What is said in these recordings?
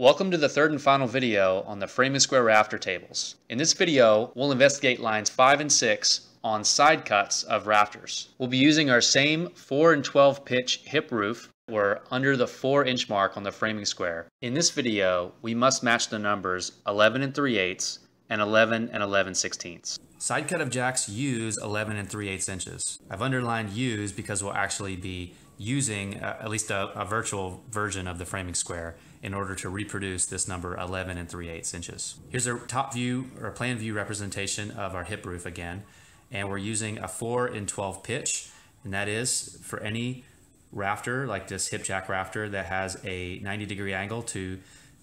Welcome to the third and final video on the Framing Square rafter tables. In this video, we'll investigate lines 5 and 6 on side cuts of rafters. We'll be using our same 4 and 12 pitch hip roof. We're under the 4-inch mark on the Framing Square. In this video, we must match the numbers 11 and 3/8 and 11 and 11/16. Side cut of jacks use 11 and 3/8 inches. I've underlined use because we'll actually be using at least a virtual version of the Framing Square in order to reproduce this number 11 and 3/8 inches. Here's a top view or plan view representation of our hip roof again. And we're using a 4 and 12 pitch. And that is for any rafter like this hip jack rafter that has a 90-degree angle to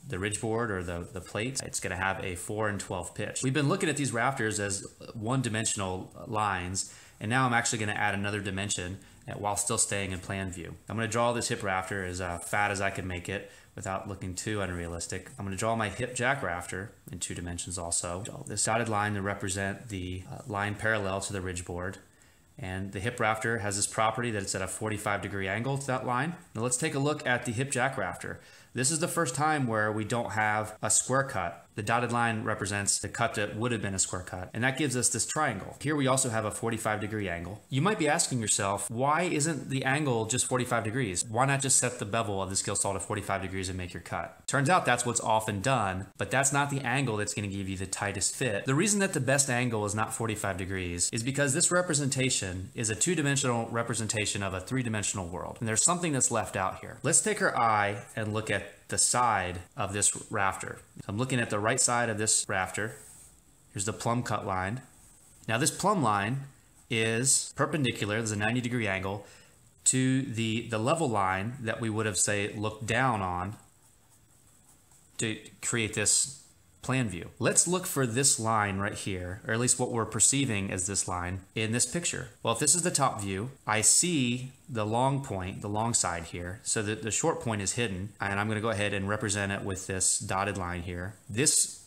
the ridge board or the plate, it's gonna have a 4 and 12 pitch. We've been looking at these rafters as one-dimensional lines, and now I'm actually gonna add another dimension while still staying in plan view. I'm gonna draw this hip rafter as fat as I can make it without looking too unrealistic. I'm gonna draw my hip jack rafter in two dimensions also. Draw this dotted line to represent the line parallel to the ridge board. And the hip rafter has this property that it's at a 45-degree angle to that line. Now let's take a look at the hip jack rafter. This is the first time where we don't have a square cut. The dotted line represents the cut that would have been a square cut, and that gives us this triangle. Here we also have a 45-degree angle. You might be asking yourself, why isn't the angle just 45 degrees? Why not just set the bevel of the skill saw to 45 degrees and make your cut? Turns out that's what's often done, but that's not the angle that's gonna give you the tightest fit. The reason that the best angle is not 45 degrees is because this representation is a two-dimensional representation of a three-dimensional world, and there's something that's left out here. Let's take our eye and look at the side of this rafter. I'm looking at the right side of this rafter. Here's the plumb cut line. Now this plumb line is perpendicular, there's a 90-degree angle, to the level line that we would have, say, looked down on to create this plan view. Let's look for this line right here, or at least what we're perceiving as this line in this picture. Well, if this is the top view, I see the long point, the long side here, so that the short point is hidden, and I'm gonna go ahead and represent it with this dotted line here. This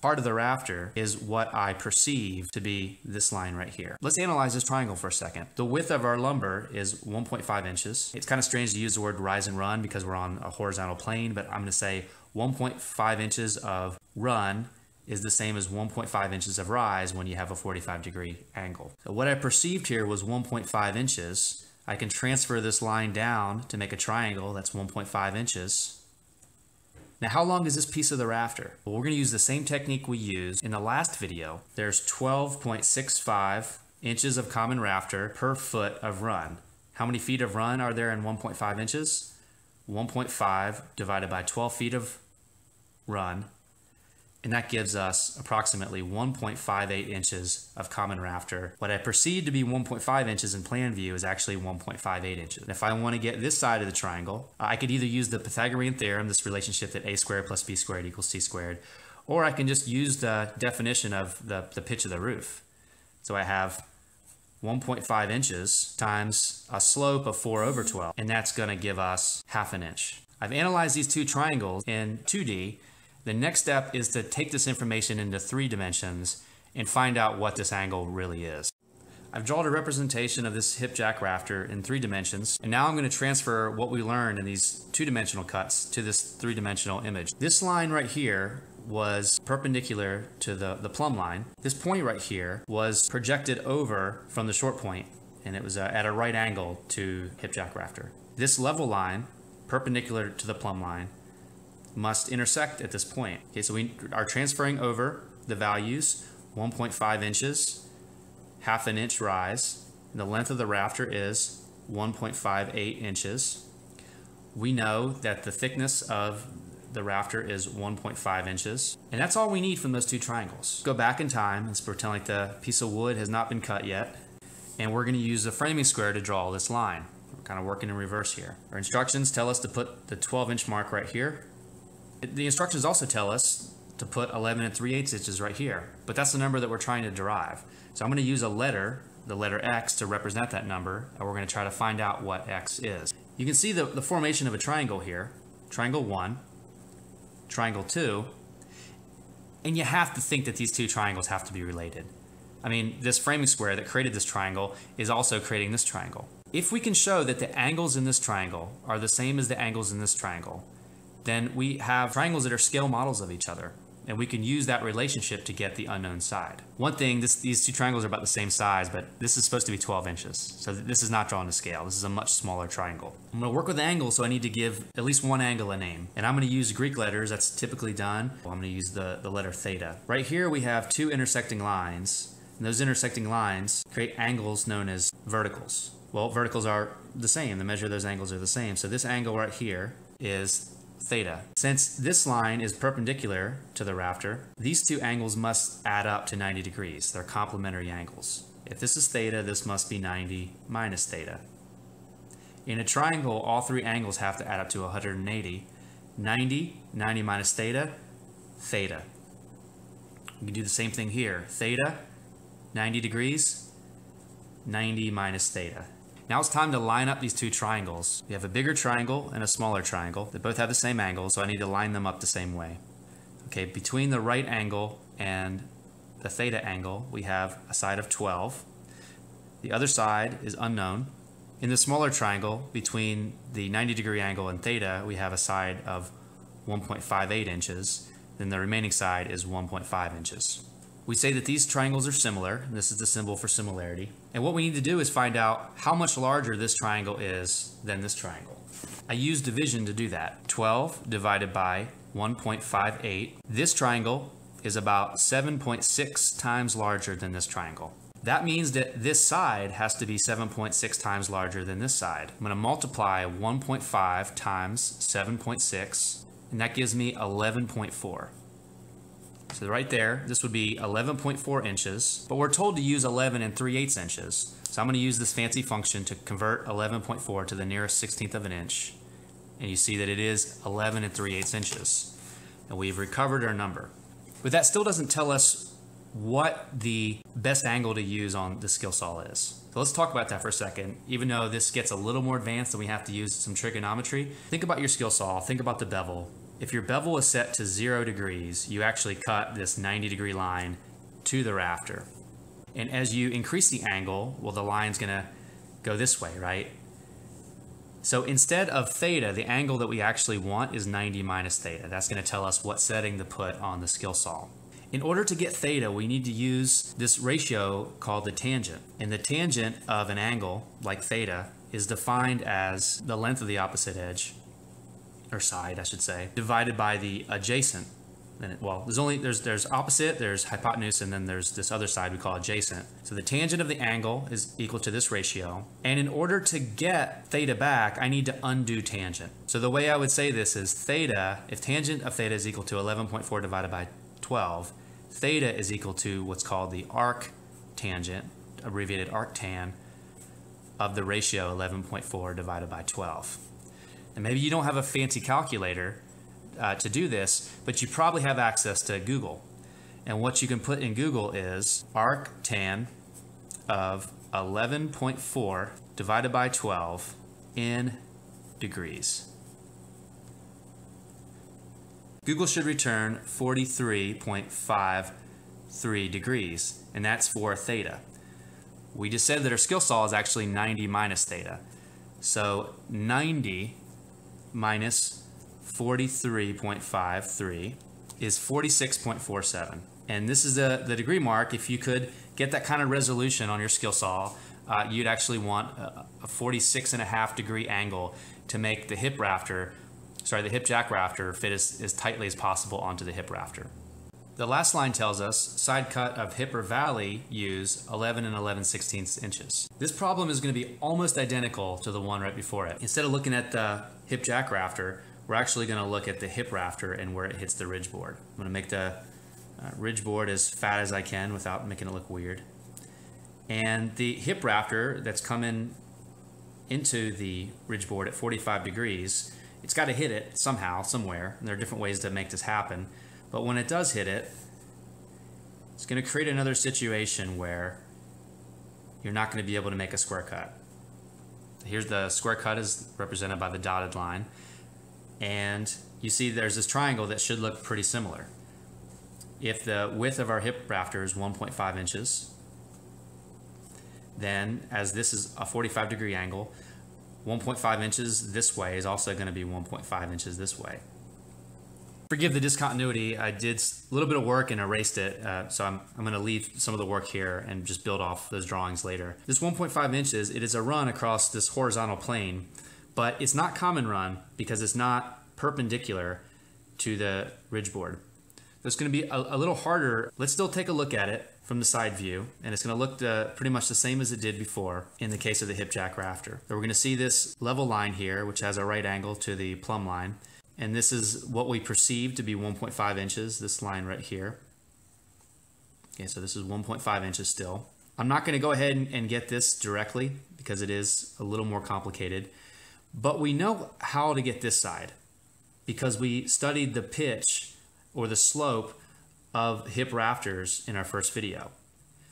part of the rafter is what I perceive to be this line right here. Let's analyze this triangle for a second. The width of our lumber is 1.5 inches. It's kind of strange to use the word rise and run because we're on a horizontal plane, but I'm gonna say 1.5 inches of run is the same as 1.5 inches of rise when you have a 45-degree angle. So what I perceived here was 1.5 inches. I can transfer this line down to make a triangle that's 1.5 inches. Now, how long is this piece of the rafter? Well, we're gonna use the same technique we used in the last video. There's 12.65 inches of common rafter per foot of run. How many feet of run are there in 1.5 inches? 1.5 divided by 12 feet of run, and that gives us approximately 1.58 inches of common rafter. What I perceive to be 1.5 inches in plan view is actually 1.58 inches. And if I wanna get this side of the triangle, I could either use the Pythagorean theorem, this relationship that a squared plus b squared equals c squared, or I can just use the definition of the pitch of the roof. So I have 1.5 inches times a slope of 4/12, and that's gonna give us 1/2 inch. I've analyzed these two triangles in 2D. The next step is to take this information into three dimensions and find out what this angle really is. I've drawn a representation of this hip jack rafter in three dimensions, and now I'm gonna transfer what we learned in these two-dimensional cuts to this three-dimensional image. This line right here was perpendicular to the plumb line. This point right here was projected over from the short point, and it was at a right angle to hip jack rafter. This level line, perpendicular to the plumb line, must intersect at this point. Okay, so we are transferring over the values, 1.5 inches, 1/2 inch rise, and the length of the rafter is 1.58 inches. We know that the thickness of the rafter is 1.5 inches, and that's all we need from those two triangles. Go back in time, let's pretend like the piece of wood has not been cut yet, and we're gonna use the Framing Square to draw this line. We're kind of working in reverse here. Our instructions tell us to put the 12-inch mark right here. The instructions also tell us to put 11 and 3/8 inches right here, but that's the number that we're trying to derive. So I'm gonna use a letter, the letter X, to represent that number, and we're gonna try to find out what X is. You can see the formation of a triangle here, triangle 1, triangle 2, and you have to think that these two triangles have to be related. I mean, this Framing Square that created this triangle is also creating this triangle. If we can show that the angles in this triangle are the same as the angles in this triangle, then we have triangles that are scale models of each other, and we can use that relationship to get the unknown side. One thing, these two triangles are about the same size, but this is supposed to be 12 inches. So this is not drawn to scale. This is a much smaller triangle. I'm gonna work with angles, so I need to give at least one angle a name. And I'm gonna use Greek letters, that's typically done. Well, I'm gonna use the letter theta. Right here we have two intersecting lines, and those intersecting lines create angles known as verticals. Well, verticals are the same. The measure of those angles are the same. So this angle right here is theta. Since this line is perpendicular to the rafter, these two angles must add up to 90 degrees. They're complementary angles. If this is theta, this must be 90 minus theta. In a triangle, all three angles have to add up to 180. 90, 90 minus theta, theta. We can do the same thing here. Theta, 90 degrees, 90 minus theta. Now it's time to line up these two triangles. We have a bigger triangle and a smaller triangle. They both have the same angle, so I need to line them up the same way. Okay, between the right angle and the theta angle, we have a side of 12. The other side is unknown. In the smaller triangle, between the 90 degree angle and theta, we have a side of 1.58 inches. Then the remaining side is 1.5 inches. We say that these triangles are similar. This is the symbol for similarity. And what we need to do is find out how much larger this triangle is than this triangle. I use division to do that. 12 divided by 1.58. This triangle is about 7.6 times larger than this triangle. That means that this side has to be 7.6 times larger than this side. I'm going to multiply 1.5 times 7.6, and that gives me 11.4. So right there, this would be 11.4 inches, but we're told to use 11 3/8 inches. So I'm going to use this fancy function to convert 11.4 to the nearest 16th of an inch. And you see that it is 11 3/8 inches. And we've recovered our number. But that still doesn't tell us what the best angle to use on the skill saw is. So let's talk about that for a second. Even though this gets a little more advanced and we have to use some trigonometry, think about your skill saw, think about the bevel. If your bevel is set to 0 degrees, you actually cut this 90 degree line to the rafter. And as you increase the angle, well, the line's gonna go this way, right? So instead of theta, the angle that we actually want is 90 minus theta. That's gonna tell us what setting to put on the skill saw. In order to get theta, we need to use this ratio called the tangent. And the tangent of an angle, like theta, is defined as the length of the opposite edge, or side, I should say, divided by the adjacent. Well, there's opposite, there's hypotenuse, and then there's this other side we call adjacent. So the tangent of the angle is equal to this ratio. And in order to get theta back, I need to undo tangent. So the way I would say this is theta, if tangent of theta is equal to 11.4 divided by 12, theta is equal to what's called the arctangent, abbreviated arctan, of the ratio 11.4 divided by 12. And maybe you don't have a fancy calculator to do this, but you probably have access to Google. And what you can put in Google is arctan of 11.4 divided by 12 in degrees. Google should return 43.53 degrees, and that's for theta. We just said that our skill saw is actually 90 minus theta. So 90 minus 43.53 is 46.47. And this is the degree mark. If you could get that kind of resolution on your skill saw, you'd actually want a 46.5 degree angle to make the hip jack rafter fit as tightly as possible onto the hip rafter. The last line tells us side cut of hip or valley use 11 11/16 inches. This problem is going to be almost identical to the one right before it. Instead of looking at the hip jack rafter, we're actually going to look at the hip rafter and where it hits the ridge board. I'm going to make the ridge board as fat as I can without making it look weird. And the hip rafter that's coming into the ridge board at 45 degrees, it's got to hit it somehow, somewhere. And there are different ways to make this happen. But when it does hit it, it's going to create another situation where you're not going to be able to make a square cut. Here's the square cut is represented by the dotted line. And you see there's this triangle that should look pretty similar. If the width of our hip rafter is 1.5 inches, then as this is a 45 degree angle, 1.5 inches this way is also going to be 1.5 inches this way. forgive the discontinuity. I did a little bit of work and erased it. So I'm going to leave some of the work here and just build off those drawings later. This 1.5 inches, it is a run across this horizontal plane, but it's not common run because it's not perpendicular to the ridge board. It's going to be a little harder. Let's still take a look at it from the side view, and it's going to look pretty much the same as it did before in the case of the hip jack rafter. So we're going to see this level line here, which has a right angle to the plumb line, and this is what we perceive to be 1.5 inches, this line right here. Okay, so this is 1.5 inches still. I'm not going to go ahead and get this directly because it is a little more complicated, but we know how to get this side because we studied the pitch or the slope of hip rafters in our first video.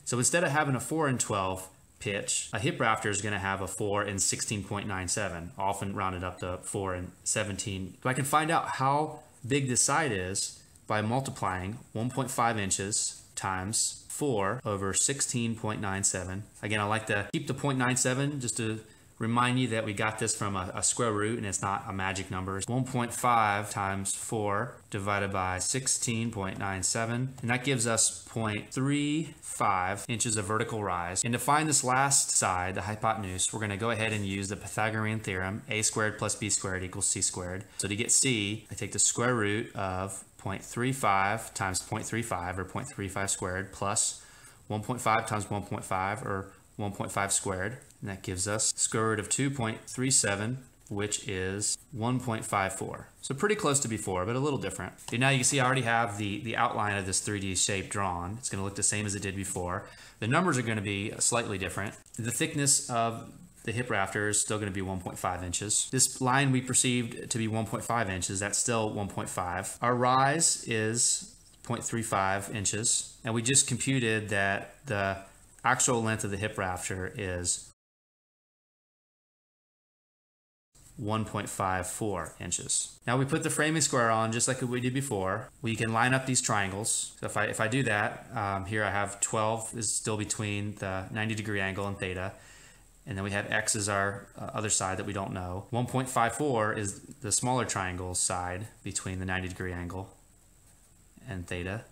So instead of having a 4 and 12 pitch, a hip rafter is going to have a 4 and 16.97, often rounded up to 4 and 17. So I can find out how big this side is by multiplying 1.5 inches times 4 over 16.97. Again, I like to keep the 0.97 just to remind you that we got this from a square root and it's not a magic number. 1.5 times 4 divided by 16.97, and that gives us 0.35 inches of vertical rise. And to find this last side, the hypotenuse, we're gonna go ahead and use the Pythagorean theorem, a squared plus b squared equals c squared. So to get c, I take the square root of 0.35 times 0.35 or 0.35 squared plus 1.5 times 1.5 or 1.5 squared. And that gives us square root of 2.37, which is 1.54. So pretty close to before, but a little different. And now you can see I already have the outline of this 3D shape drawn. It's going to look the same as it did before. The numbers are going to be slightly different. The thickness of the hip rafter is still going to be 1.5 inches. This line we perceived to be 1.5 inches. That's still 1.5. Our rise is 0.35 inches. And we just computed that the actual length of the hip rafter is 1.54 inches. Now we put the framing square on just like we did before. We can line up these triangles. So if I do that, here I have 12 is still between the 90-degree angle and theta. And then we have X as our other side that we don't know. 1.54 is the smaller triangle side between the 90-degree angle and theta.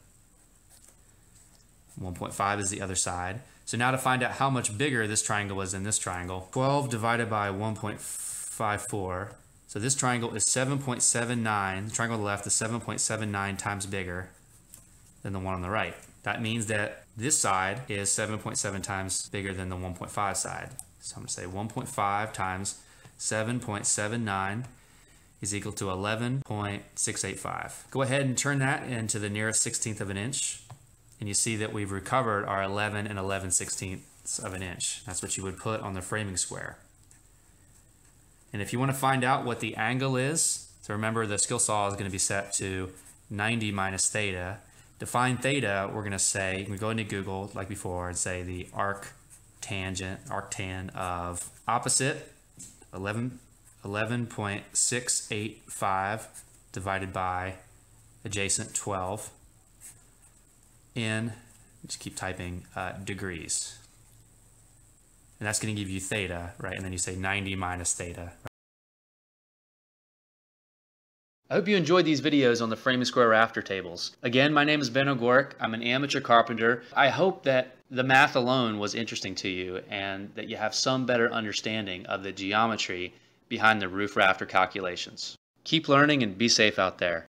1.5 is the other side. So now to find out how much bigger this triangle is than this triangle, 12 divided by 1.54. So this triangle is 7.79. The triangle on the left is 7.79 times bigger than the one on the right. That means that this side is 7.7 times bigger than the 1.5 side. So I'm going to say 1.5 times 7.79 is equal to 11.685. Go ahead and turn that into the nearest 16th of an inch. And you see that we've recovered our 11 and 11/16ths of an inch. That's what you would put on the framing square. And if you want to find out what the angle is, so remember the skill saw is going to be set to 90 minus theta. To find theta, we're going to say, you can go into Google like before and say the arctan of opposite 11.685 divided by adjacent 12 in, just keep typing, degrees. And that's going to give you theta, right? And then you say 90 minus theta. Right? I hope you enjoyed these videos on the framing square rafter tables. Again, my name is Ben Ogorek. I'm an amateur carpenter. I hope that the math alone was interesting to you and that you have some better understanding of the geometry behind the roof rafter calculations. Keep learning and be safe out there.